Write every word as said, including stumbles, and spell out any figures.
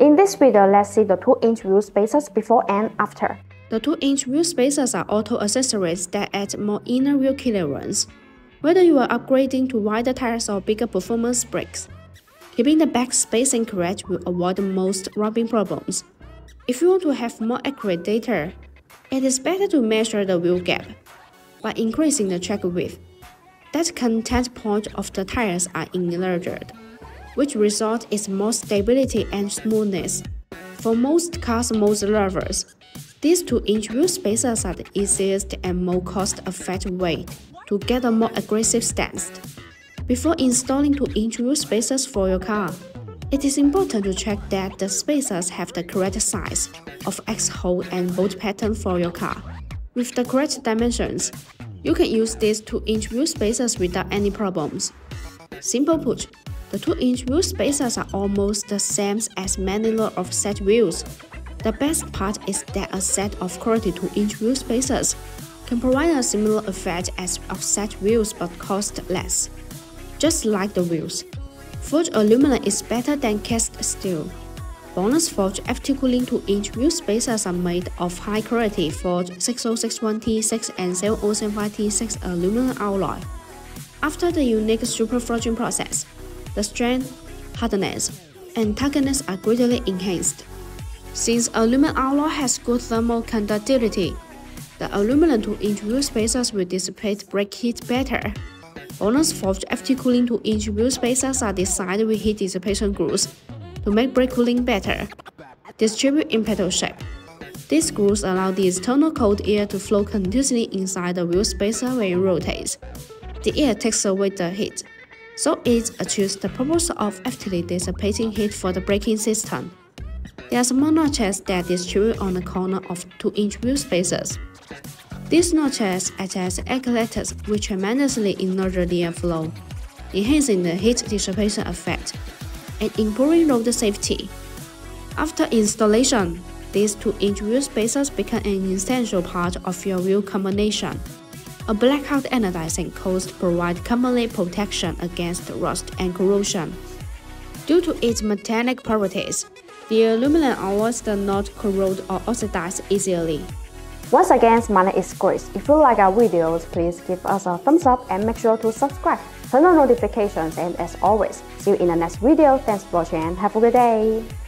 In this video, let's see the two inch wheel spacers before and after. The two inch wheel spacers are auto accessories that add more inner wheel clearance, whether you are upgrading to wider tires or bigger performance brakes. Keeping the back spacing correct will avoid most rubbing problems. If you want to have more accurate data, it is better to measure the wheel gap by increasing the track width. That contact point of the tires are enlarged, which results in more stability and smoothness. For most cars, most lovers, these two inch wheel spacers are the easiest and most cost-effective way to get a more aggressive stance. Before installing two inch wheel spacers for your car, it is important to check that the spacers have the correct size of X-hole and bolt pattern for your car. With the correct dimensions, you can use these two inch wheel spacers without any problems. Simple put, the two inch wheel spacers are almost the same as many lots of set wheels. The best part is that a set of quality two inch wheel spacers can provide a similar effect as offset wheels but cost less. Just like the wheels, forged aluminum is better than cast steel. BONOSS forged F T-Cooling two inch wheel spacers are made of high-quality forged six oh six one T six and seven oh seven five T six aluminum alloy. After the unique superforging process, the strength, hardness, and targetness are greatly enhanced. Since aluminum alloy has good thermal conductivity, the aluminum two inch wheel spacers will dissipate brake heat better. BONOSS forged F T-Cooling two inch wheel spacers are designed with heat dissipation grooves to make brake cooling better. Distribute in petal shape. These grooves allow the external cold air to flow continuously inside the wheel spacer when it rotates. The air takes away the heat, so it achieves the purpose of actively dissipating heat for the braking system. There are small notches that distribute on the corner of two inch wheel spacers. These notches act as ecolators which tremendously enlarge the airflow, enhancing the heat dissipation effect and improving road safety. After installation, these two inch wheel spacers become an essential part of your wheel combination. A blackout anodizing coat provides complete protection against rust and corrosion. Due to its metallic properties, the aluminum alloys do not corrode or oxidize easily. Once again, my name is Grace. If you like our videos, please give us a thumbs up and make sure to subscribe, turn on notifications, and as always, see you in the next video. Thanks for watching and have a good day!